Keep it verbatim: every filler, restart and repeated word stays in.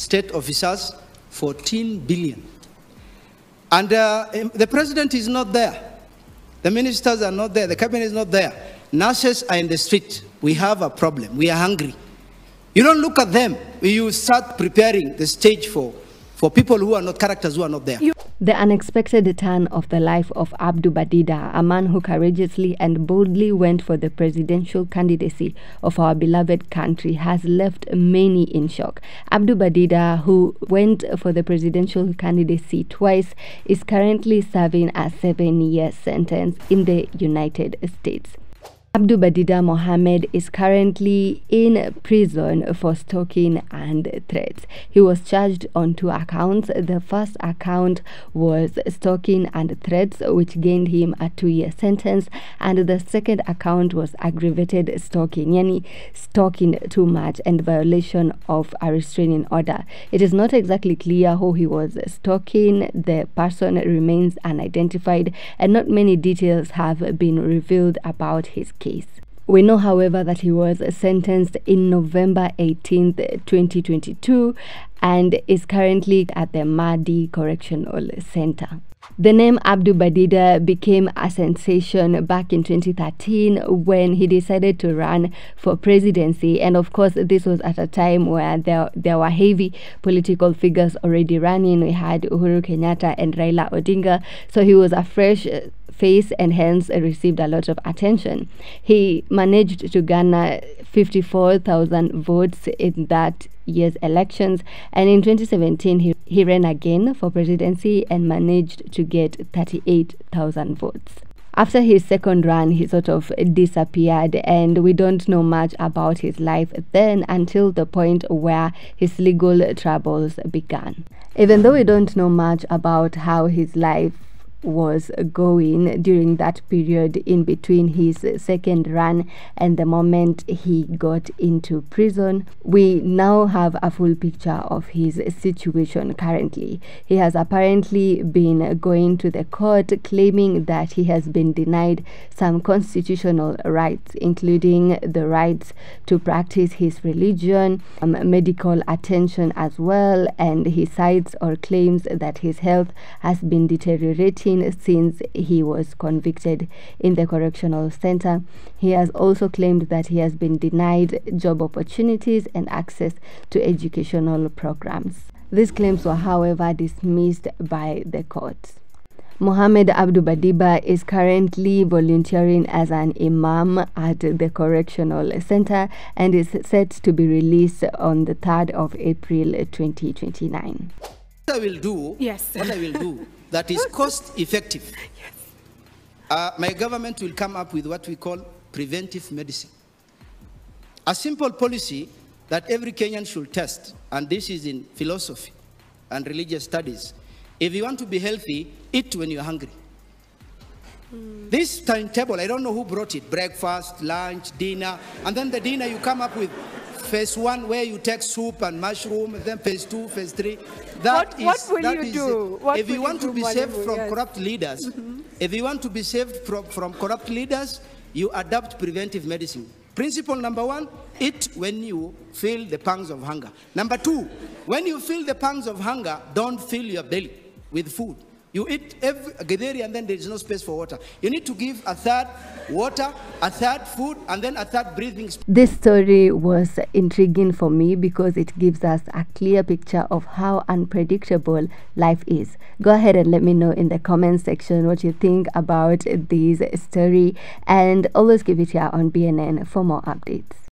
state officers, fourteen billion. And uh, the president is not there. The ministers are not there. The cabinet is not there. Nurses are in the street. We have a problem. We are hungry. You don't look at them. You start preparing the stage for, for people who are not characters, who are not there. The unexpected turn of the life of Abduba Dida, a man who courageously and boldly went for the presidential candidacy of our beloved country, has left many in shock. Abduba Dida, who went for the presidential candidacy twice, is currently serving a seven-year sentence in the United States. Abduba Dida Mohammed is currently in prison for stalking and threats. He was charged on two accounts. The first account was stalking and threats, which gained him a two-year sentence, and the second account was aggravated stalking, yani stalking too much, and violation of a restraining order. It is not exactly clear who he was stalking. The person remains unidentified, and not many details have been revealed about his case. We know, however, that he was sentenced in November eighteenth twenty twenty-two and is currently at the Muddy Correctional Center. The name Abduba Dida became a sensation back in twenty thirteen when he decided to run for presidency, and of course this was at a time where there, there were heavy political figures already running. We had Uhuru Kenyatta and Raila Odinga, so he was a fresh face and hence received a lot of attention. He managed to garner fifty-four thousand votes in that year's elections, and in twenty seventeen he, he ran again for presidency and managed to get thirty-eight thousand votes. After his second run, he sort of disappeared, and we don't know much about his life then until the point where his legal troubles began. Even though we don't know much about how his life was going during that period in between his second run and the moment he got into prison, we now have a full picture of his situation currently. He has apparently been going to the court claiming that he has been denied some constitutional rights, including the rights to practice his religion, um, medical attention as well, and he cites or claims that his health has been deteriorating since he was convicted in the correctional center. He has also claimed that he has been denied job opportunities and access to educational programs. These claims were, however, dismissed by the court. Mohammed Abduba Dida is currently volunteering as an imam at the Correctional Center and is set to be released on the third of April twenty twenty-nine. What I will do, yes. What I will do that is cost effective. Yes. Uh, my government will come up with what we call preventive medicine. A simple policy that every Kenyan should test, and this is in philosophy and religious studies. If you want to be healthy, eat when you're hungry. Mm. This timetable, I don't know who brought it, breakfast, lunch, dinner, and then the dinner you come up with. Phase one, where you take soup and mushroom, and then phase two, phase three. That what, is, what will that you do? What if you want to be saved from yes. corrupt leaders, mm-hmm. if you want to be saved from, from corrupt leaders, you adopt preventive medicine. Principle number one, eat when you feel the pangs of hunger. Number two, when you feel the pangs of hunger, don't fill your belly with food. You eat every gederi and then there is no space for water. You need to give a third water, a third food, and then a third breathing space. This story was intriguing for me because it gives us a clear picture of how unpredictable life is. Go ahead and let me know in the comment section what you think about this story, and always give it here on B N N for more updates.